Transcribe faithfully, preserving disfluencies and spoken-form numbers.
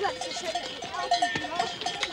Let's show you.